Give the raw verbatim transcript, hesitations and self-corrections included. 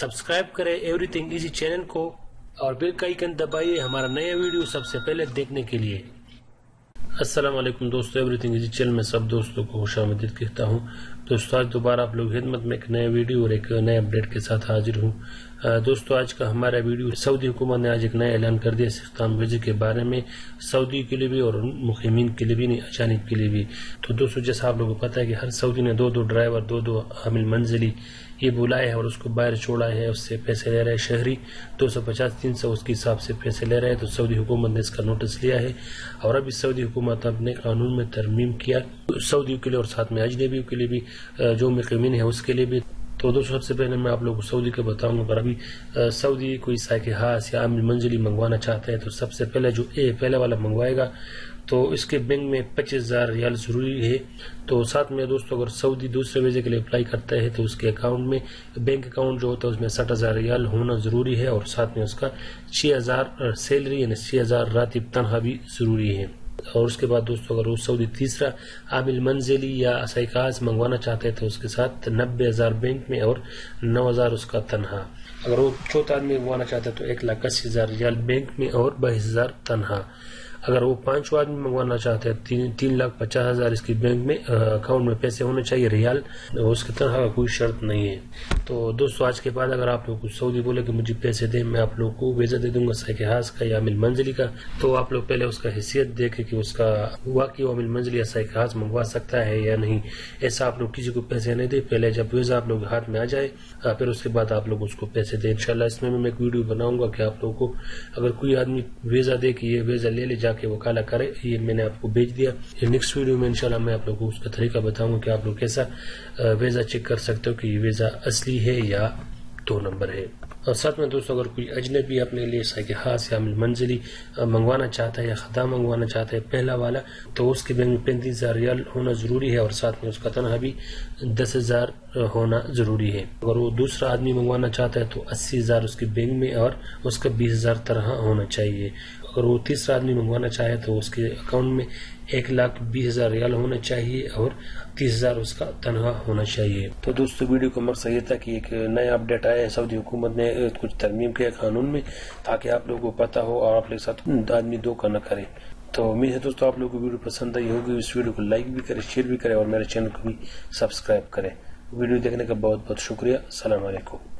Subscribe करें everything इसी channel को और बेल का आइकन दबाइए हमारा नया वीडियो सबसे पहले देखने के लिए। अस्सलाम वालेकुम दोस्तों, एवरीथिंग इजी चैनल में सब दोस्तों को खुशामदीद कहता हूं। दोस्तों आज दोबारा आप लोग खिदमत में एक नया वीडियो और एक नए अपडेट के साथ हाजिर हूं। दोस्तों आज का हमारा वीडियो, सऊदी हुकूमत ने आज एक नया ऐलान कर दिया इस्लाम वीजे के बारे में, सऊदी के लिए भी और मुकीमीन के लिए भी नहीं, अचानक के लिए भी। तो दोस्तों जैसा आप लोगों को पता है कि हर सऊदी ने दो दो ड्राइवर, दो दो आमिल मंजिली ये बुलाए हैं और उसको बाहर छोड़ा है, उससे पैसे ले रहे हैं शहरी दो सौ पचास तीन सौ उसके हिसाब से पैसे ले रहे हैं। तो सऊदी हुकूमत ने इसका नोटिस लिया है और अब इस सऊदी हुकूमत अपने कानून में तरमीम किया, सऊदी के लिए और साथ में अजनबियों के लिए भी, जो मुकीमीन है उसके लिए भी। तो दोस्तों सबसे पहले मैं आप लोगों को सऊदी का बताऊंगा, अगर अभी सऊदी कोई साइक खास या आमिल मंजिली मंगवाना चाहते हैं तो सबसे पहले जो ए पहले वाला मंगवाएगा तो इसके बैंक में पच्चीस हजार रियाल जरूरी है। तो साथ में दोस्तों अगर सऊदी दूसरे वीजे के लिए अप्लाई करता है तो उसके अकाउंट में, बैंक अकाउंट जो होता है उसमें साठ हजार रियाल होना जरूरी है और साथ में उसका छह हजार सैलरी यानी छह हजार रातिब तनख्वाह भी जरूरी है। और उसके बाद दोस्तों अगर सऊदी तीसरा आमिल मंजिली या सैक खास मंगवाना चाहते हैं तो उसके साथ नब्बे हजार बैंक में और नौ हजार उसका तनहा। अगर वो चौथा आदमी मंगवाना चाहते हैं तो एक लाख अस्सी हजार रियाल बैंक में और बाईस हजार तनहा। अगर वो पांचवा आदमी मंगवाना चाहते हैं तीन तीन लाख पचास हजार इसकी बैंक में अकाउंट में पैसे होने चाहिए रियाल, उसकी तरह का कोई शर्त नहीं है। तो दोस्तों आज के बाद अगर आप लोग सऊदी बोले कि मुझे पैसे दे, मैं आप लोग को वीजा दे दूंगा सैक खास का या आमिल मंजिली का, तो आप लोग पहले उसका हैसियत देखें कि उसका वाकई आमिल मंजिली या सैक खास मंगवा सकता है या नहीं। ऐसा आप लोग किसी को पैसे नहीं दे, पहले जब वीजा आप लोग हाथ में आ जाए फिर उसके बाद आप लोग उसको पैसे दे। इंशाल्लाह इसमें मैं एक वीडियो बनाऊंगा कि आप लोगों को अगर कोई आदमी वीजा दे कि ये वीजा ले ले के वकाला करे, ये मैंने आपको भेज दिया। नेक्स्ट वीडियो में इंशाल्लाह मैं आप लोगों को उसका तरीका बताऊंगा कि आप लोग कैसा वीजा चेक कर सकते हो कि ये वीजा असली है या दो नंबर है। और साथ में दोस्तों अगर कोई अजनबी अपने लिए सैक खास या आमिल मंजिली मंगवाना चाहता है या खदामा मंगवाना चाहता है पहला वाला, तो उसके बैंक में पैंतीस हजार रियाल होना जरूरी है और साथ में उसका तनख्वाह भी दस हजार होना जरूरी है। अगर वो दूसरा आदमी मंगवाना चाहता है तो अस्सी हजार उसके बैंक में और उसका बीस हजार तनख्वाह होना चाहिए। अगर वो तीसरा आदमी मंगवाना चाहे तो उसके अकाउंट में एक लाख बीस हजार रियाल होना चाहिए और तीस हजार उसका तनख्वाह होना चाहिए। तो दोस्तों वीडियो का मकसद ये था कि एक नया अपडेट आया है, सऊदी हुकूमत ने कुछ तरमीम किया कानून में ताकि आप लोगों को पता हो और आप लोग साथ आदमी दो का न करे। तो उम्मीद है दोस्तों आप लोगों को वीडियो पसंद आई होगी। इस वीडियो को लाइक भी करें, शेयर भी करें और मेरे चैनल को भी सब्सक्राइब करें। वीडियो देखने का बहुत बहुत शुक्रिया। अस्सलाम वालेकुम।